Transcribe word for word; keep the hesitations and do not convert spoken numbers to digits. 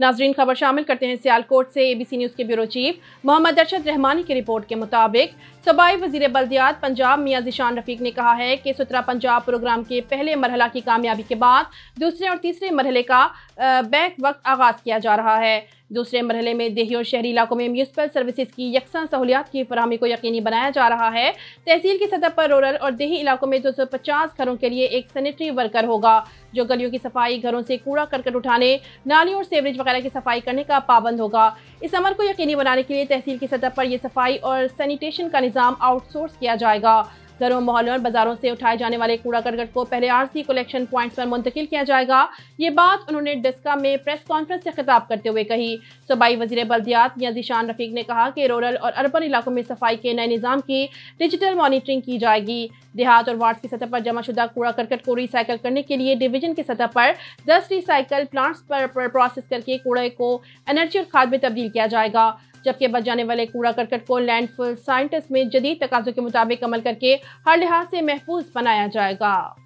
नाजरीन, खबर शामिल करते हैं सियालकोट से। एबीसी न्यूज़ के ब्यूरो चीफ मोहम्मद अरशद रहमानी की रिपोर्ट के मुताबिक सूबाई वजीर बल्दियात पंजाब मियाँ ज़ीशान रफीक ने कहा है कि सूत्रा पंजाब प्रोग्राम के पहले मरहला की कामयाबी के बाद दूसरे और तीसरे मरहले का बैक वक्त आगाज़ किया जा रहा है। दूसरे मरहले में देही और शहरी इलाकों में म्यूनसिपल सर्विसेज की यकसा सहूलियात की फरहमी को यकीनी बनाया जा रहा है। तहसील की सतह पर रूरल और देही इलाकों में दो सौ पचास घरों के लिए एक सैनिटरी वर्कर होगा जो गलियों की सफाई, घरों से कूड़ा करकट उठाने, नालियों और सीवरेज वगैरह की सफाई करने का पाबंद होगा। इस अमल को यकीनी बनाने के लिए तहसील की सतह पर यह सफाई और सैनिटेशन का निज़ाम आउटसोर्स किया जाएगा। घरों, मोहल्लों और बाजारों से उठाए जाने वाले कूड़ा करकट को पहले आरसी कलेक्शन पॉइंट्स पर मुंतकिल किया जाएगा। ये बात उन्होंने डिस्का में प्रेस कॉन्फ्रेंस से खिताब करते हुए कही। सूबाई वजीर बल्दियात मियाँ ज़ीशान रफीक ने कहा कि रूरल और अर्बन इलाकों में सफाई के नए निज़ाम की डिजिटल मॉनिटरिंग की जाएगी। देहात और वार्ड की सतह पर जमाशुदा कूड़ा करकट को रिसाइकिल करने के लिए डिवीजन की सतह पर दस रिसाइकिल प्लांट्स पर प्रोसेस करके कूड़े को एनर्जी और खाद में तब्दील किया जाएगा, जबकि बच जाने वाले कूड़ा करकट को लैंडफिल साइंटिस्ट में जदीद तकाज़ों के मुताबिक अमल करके हर लिहाज से महफूज बनाया जाएगा।